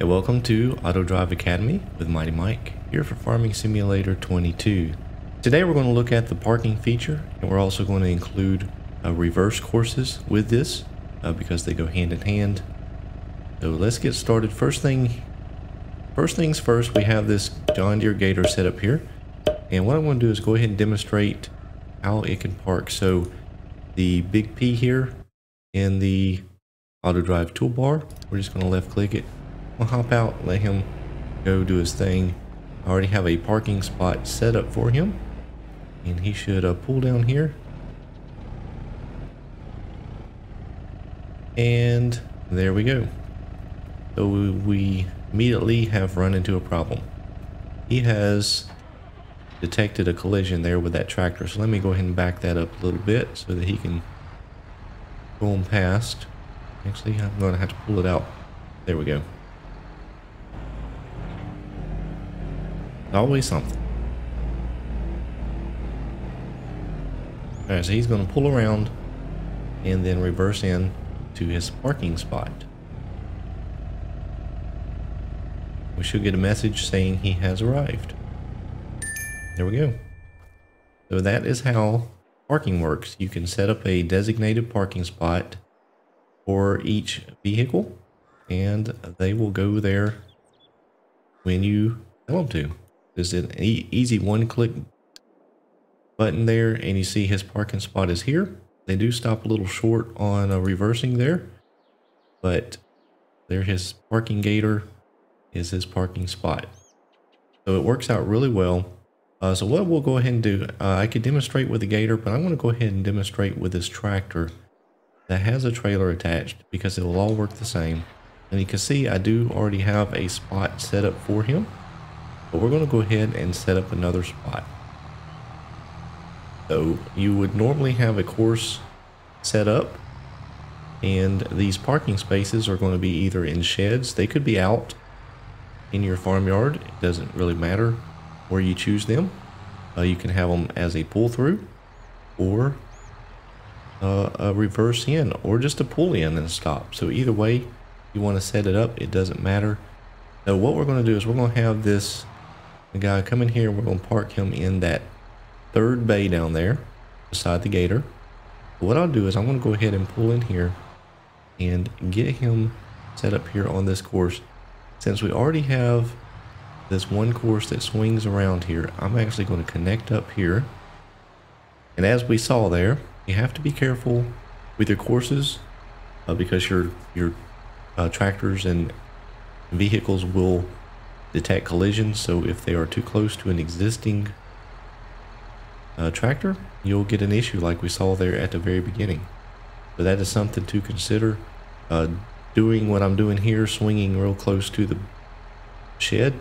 And welcome to Autodrive Academy with Mighty Mike here for Farming Simulator 22. Today we're going to look at the parking feature, and we're also going to include reverse courses with this because they go hand in hand. So let's get started. First things first, we have this John Deere Gator set up here, and what I'm going to do is go ahead and demonstrate how it can park. So the big P here in the Autodrive toolbar, we're just going to left click it. We'll hop out, let him go do his thing. I already have a parking spot set up for him, and he should pull down here, and there we go. So we immediately have run into a problem. He has detected a collision there with that tractor, so let me go ahead and back that up a little bit so that he can go on past. Actually, I'm going to have to pull it out. There we go. Always something. Alright, so he's going to pull around and then reverse in to his parking spot. We should get a message saying he has arrived. There we go. So that is how parking works. You can set up a designated parking spot for each vehicle, and they will go there when you tell them to. There's an easy one-click button there, and you see his parking spot is here. They do stop a little short on reversing there, but there his parking gator is his parking spot. So it works out really well. So what we'll go ahead and do, I could demonstrate with the gator, but I'm going to go ahead and demonstrate with this tractor that has a trailer attached, because it will all work the same. And you can see I do already have a spot set up for him. But we're going to go ahead and set up another spot. So you would normally have a course set up, and these parking spaces are going to be either in sheds, they could be out in your farmyard, it doesn't really matter where you choose them. You can have them as a pull through, or a reverse in, or just a pull in and stop. So either way you want to set it up, it doesn't matter. So what we're going to do is we're going to have this guy come in here, we're going to park him in that third bay down there beside the gator. What I'll do is I'm going to go ahead and pull in here and get him set up here on this course. Since we already have this one course that swings around here, I'm actually going to connect up here. And as we saw there, you have to be careful with your courses because your tractors and vehicles will detect collisions. So if they are too close to an existing tractor, you'll get an issue like we saw there at the very beginning. So that is something to consider. Doing what I'm doing here, swinging real close to the shed,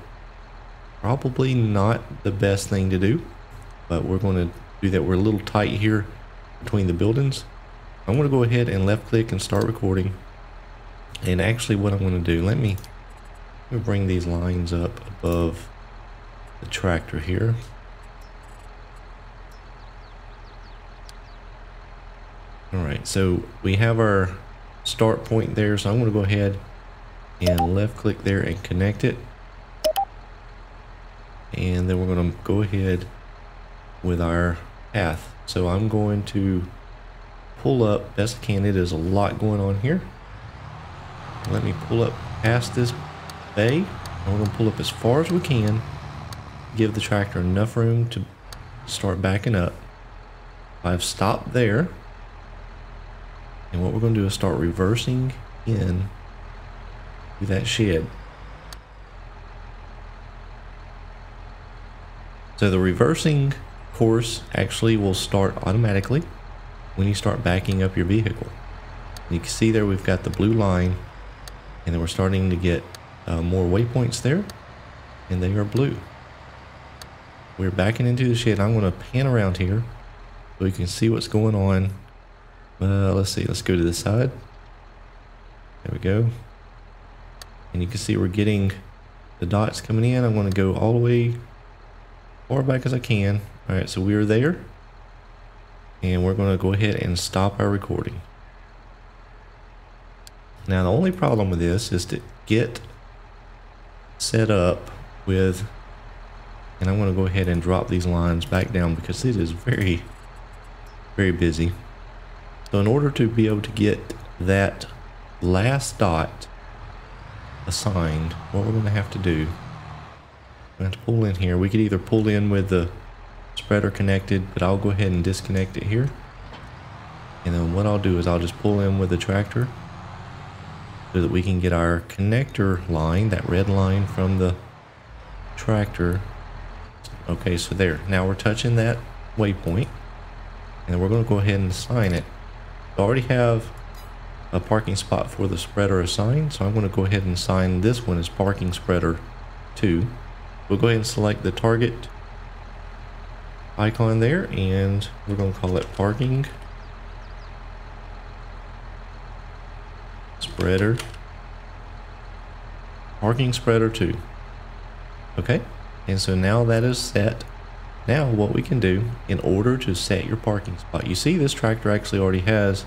probably not the best thing to do, but we're going to do that. We're a little tight here between the buildings. I'm going to go ahead and left click and start recording. And actually what I'm going to do, let me bring these lines up above the tractor here. Alright, so we have our start point there, so I'm going to go ahead and left click there and connect it. And then we're going to go ahead with our path. So I'm going to pull up best I can. It is a lot going on here. Let me pull up past this bay. I'm going to pull up as far as we can, give the tractor enough room to start backing up. I've stopped there, and what we're going to do is start reversing in to that shed. So the reversing course actually will start automatically when you start backing up your vehicle. You can see there we've got the blue line, and then we're starting to get more waypoints there, and they are blue. We're backing into the shed. I'm going to pan around here so you can see what's going on. Let's see, let's go to the side. There we go. And you can see we're getting the dots coming in. I'm going to go all the way far back as I can. All right, so we are there, and we're going to go ahead and stop our recording. Now the only problem with this is to get set up with, and I'm going to go ahead and drop these lines back down because it is very, very busy. So in order to be able to get that last dot assigned, what we're going to have to do, we're going to pull in here. We could either pull in with the spreader connected, but I'll go ahead and disconnect it here. And then what I'll do is I'll just pull in with the tractor so that we can get our connector line, that red line from the tractor. Okay, so there. Now we're touching that waypoint, and we're going to go ahead and assign it. I already have a parking spot for the spreader assigned, so I'm going to go ahead and assign this one as parking spreader 2. We'll go ahead and select the target icon there, and we're going to call it parking spreader, parking spreader 2. Okay, and so now that is set. Now what we can do in order to set your parking spot, you see this tractor actually already has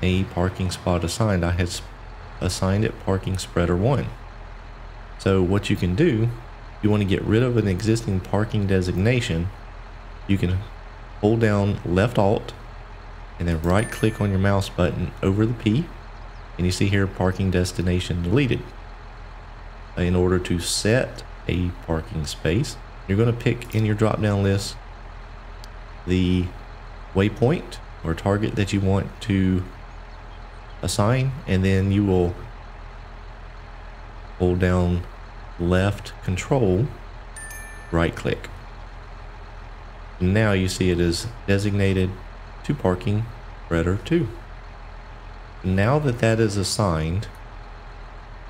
a parking spot assigned. I had assigned it parking spreader 1. So what you can do, you want to get rid of an existing parking designation, you can hold down left alt and then right click on your mouse button over the P, and you see here parking destination deleted. In order to set a parking space, you're going to pick in your drop down list the waypoint or target that you want to assign, and then you will hold down left control, right click. Now you see it is designated to parking spreader 2. Now that that is assigned,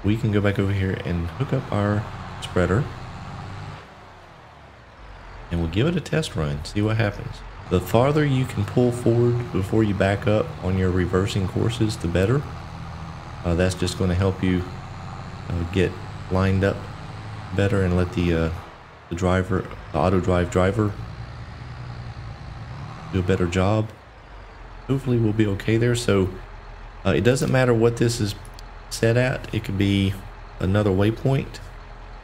we can go back over here and hook up our spreader, and we'll give it a test run, see what happens. The farther you can pull forward before you back up on your reversing courses, the better. That's just going to help you get lined up better and let the auto-drive driver do a better job. Hopefully we'll be okay there. So it doesn't matter what this is set at. It could be another waypoint.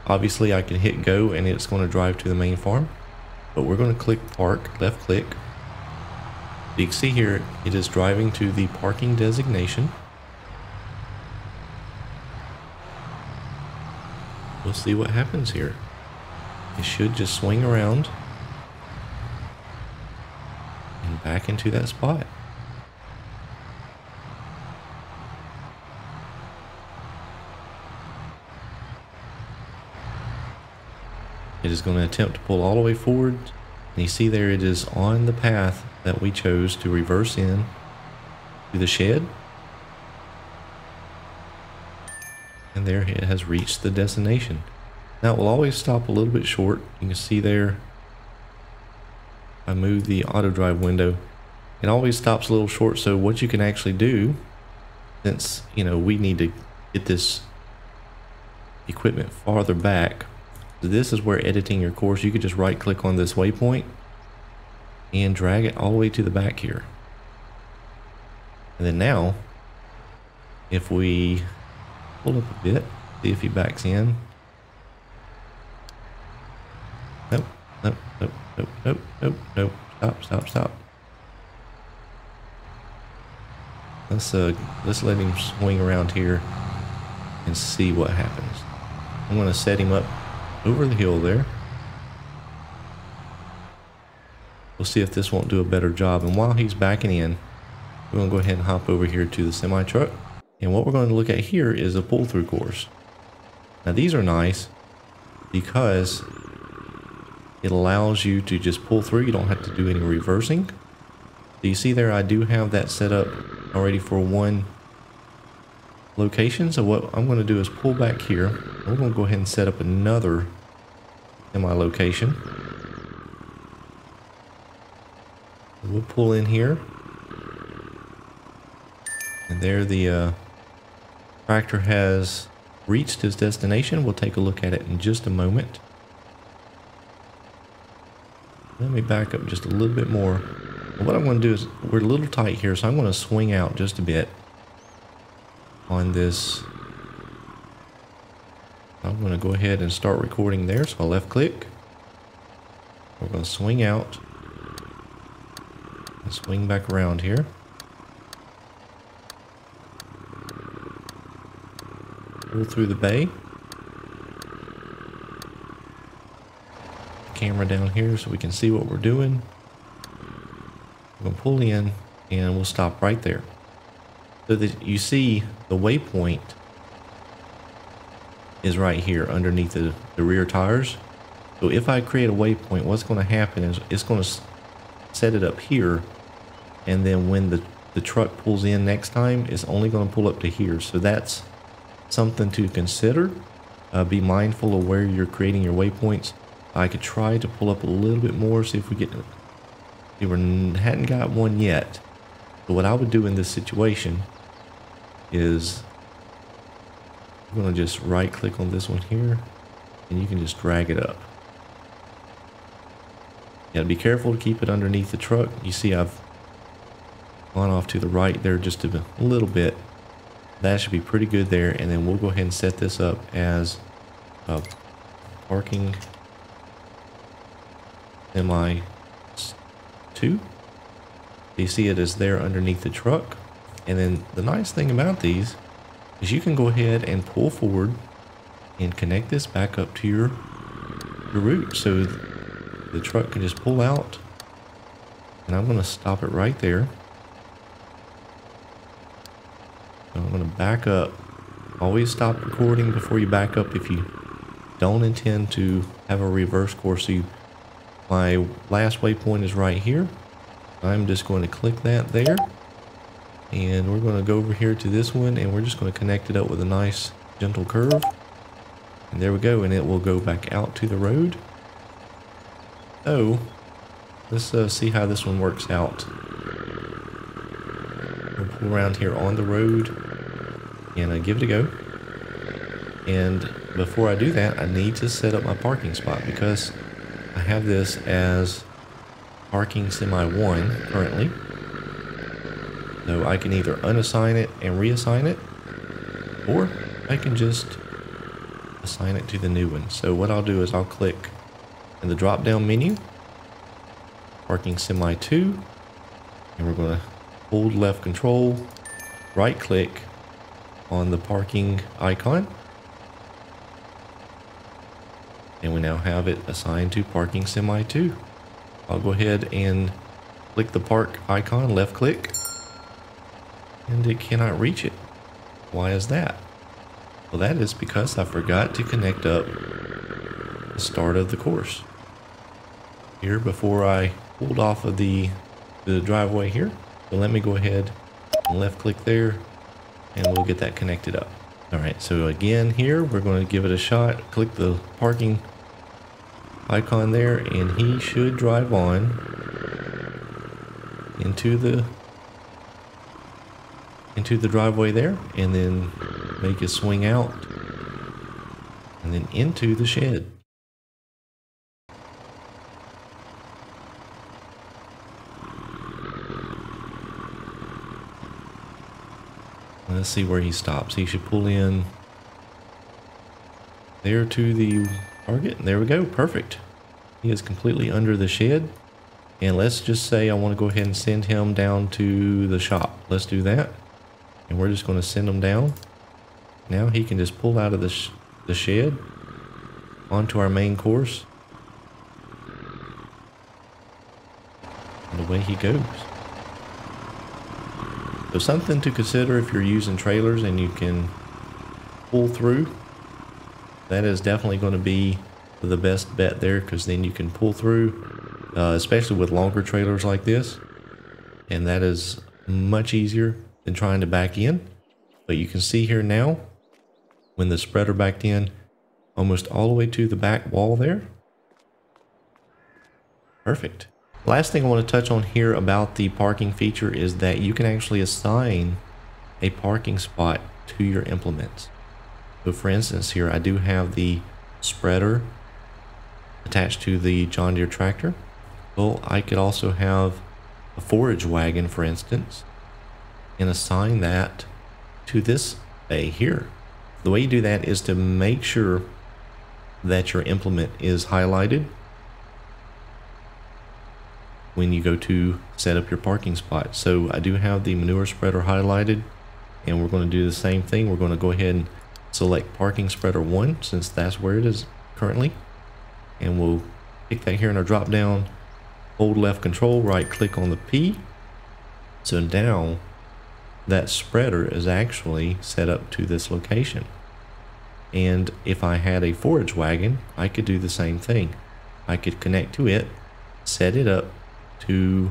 Obviously I can hit go and it's going to drive to the main farm, but we're going to click park, left click. You can see here it is driving to the parking designation. We'll see what happens here. It should just swing around and back into that spot. It is going to attempt to pull all the way forward, and you see there it is on the path that we chose to reverse in to the shed. And there it has reached the destination. Now it will always stop a little bit short. You can see there, I moved the auto drive window. It always stops a little short, so what you can actually do, since you know we need to get this equipment farther back, this is where editing your course, you could just right click on this waypoint and drag it all the way to the back here. And then now, if we pull up a bit, see if he backs in. Nope, nope, nope, nope, nope, nope, nope. Stop, stop, stop. Let's let him swing around here and see what happens. I'm going to set him up over the hill there. We'll see if this won't do a better job. And while he's backing in, we're going to go ahead and hop over here to the semi truck. And what we're going to look at here is a pull-through course. Now these are nice because it allows you to just pull through. You don't have to do any reversing. So you see there, I do have that set up already for one location. So what I'm going to do is pull back here. We're going to go ahead and set up another semi location. We'll pull in here. And there the tractor has reached his destination. We'll take a look at it in just a moment. Let me back up just a little bit more. What I'm going to do is, we're a little tight here, so I'm going to swing out just a bit on this I'm going to go ahead and start recording there. So I left click. We're going to swing out and swing back around here. Go through the bay. Camera down here so we can see what we're doing. We're going to pull in and we'll stop right there. So that you see the waypoint is right here underneath the rear tires. So if I create a waypoint, what's going to happen is it's going to set it up here, and then when the truck pulls in next time, it's only going to pull up to here. So that's something to consider. Be mindful of where you're creating your waypoints. I could try to pull up a little bit more, see if we get. We hadn't got one yet. But what I would do in this situation is I'm going to just right click on this one here, and you can just drag it up. Yeah, be careful to keep it underneath the truck. You see I've gone off to the right there just a little bit. That should be pretty good there, and then we'll go ahead and set this up as a parking semi 2. You see it is there underneath the truck. And then the nice thing about these is you can go ahead and pull forward and connect this back up to your route. So the truck can just pull out, and I'm going to stop it right there. I'm going to back up. Always stop recording before you back up if you don't intend to have a reverse course. So my last waypoint is right here. I'm just going to click that there, and we're going to go over here to this one, and we're just going to connect it up with a nice gentle curve, and there we go, and it will go back out to the road. So let's see how this one works out. We'll pull around here on the road and give it a go. And before I do that, I need to set up my parking spot, because I have this as parking semi 1 currently. So I can either unassign it and reassign it, or I can just assign it to the new one. So what I'll do is I'll click in the drop down menu, parking semi 2, and we're going to hold left control, right click on the parking icon, and we now have it assigned to parking semi 2. I'll go ahead and click the park icon, left click, and it cannot reach it. Why is that? Well, that is because I forgot to connect up the start of the course. Here, before I pulled off of the driveway here, so let me go ahead and left click there, and we'll get that connected up. All right, so again here, we're going to give it a shot. Click the parking icon there, and he should drive on into the driveway there, and then make a swing out and then into the shed. Let's see where he stops. He should pull in there to the target. There we go. Perfect. He is completely under the shed. And let's just say I want to go ahead and send him down to the shop. Let's do that. And we're just going to send him down. Now he can just pull out of the shed onto our main course. And away he goes. So something to consider if you're using trailers and you can pull through. That is definitely going to be the best bet there, because then you can pull through, especially with longer trailers like this. And that is much easier than trying to back in. But you can see here now, when the spreader backed in almost all the way to the back wall there. Perfect. Last thing I want to touch on here about the parking feature is that you can actually assign a parking spot to your implements. So for instance here, I do have the spreader attached to the John Deere tractor. Well, I could also have a forage wagon, for instance, and assign that to this bay here. The way you do that is to make sure that your implement is highlighted when you go to set up your parking spot. So I do have the manure spreader highlighted, and we're going to do the same thing. We're going to go ahead and select parking spreader 1 since that's where it is currently, and we'll pick that here in our drop down, hold left control, right click on the P. So now that spreader is actually set up to this location. And if I had a forage wagon, I could do the same thing. I could connect to it, set it up to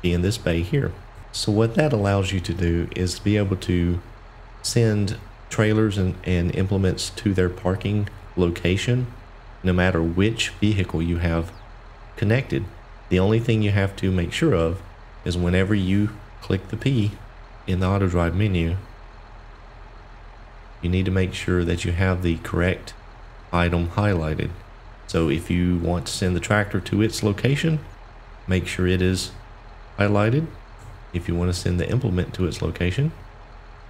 be in this bay here. So what that allows you to do is to be able to send trailers and implements to their parking location, no matter which vehicle you have connected. The only thing you have to make sure of is whenever you click the P in the auto drive menu, you need to make sure that you have the correct item highlighted. So if you want to send the tractor to its location, make sure it is highlighted. If you want to send the implement to its location,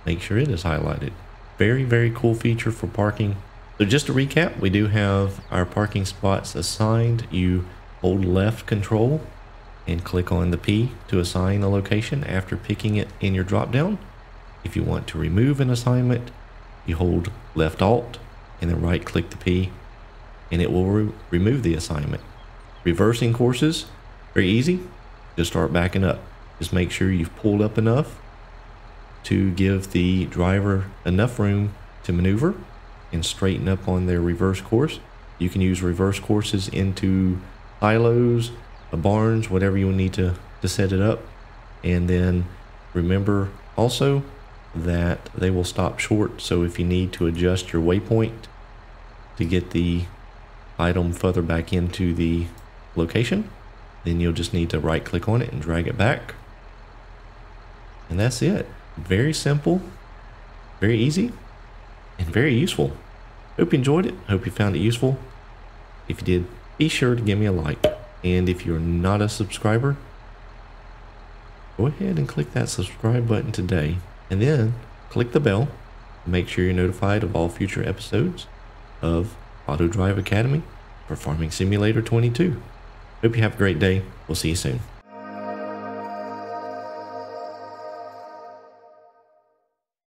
make sure it is highlighted. Very, very cool feature for parking. So just to recap, we do have our parking spots assigned. You hold left control and click on the P to assign a location after picking it in your drop down. If you want to remove an assignment, you hold left alt and then right click the P, and it will remove the assignment. Reversing courses, very easy. Just start backing up. Just make sure you've pulled up enough to give the driver enough room to maneuver and straighten up on their reverse course. You can use reverse courses into silos, barns, whatever you need to set it up. And then remember also that they will stop short. So if you need to adjust your waypoint to get the item further back into the location, then you'll just need to right click on it and drag it back. And that's it. Very simple, very easy, and very useful. Hope you enjoyed it. Hope you found it useful. If you did, be sure to give me a like. And if you're not a subscriber, go ahead and click that subscribe button today. And then click the bell to make sure you're notified of all future episodes of Autodrive Academy for Farming Simulator 22. Hope you have a great day. We'll see you soon.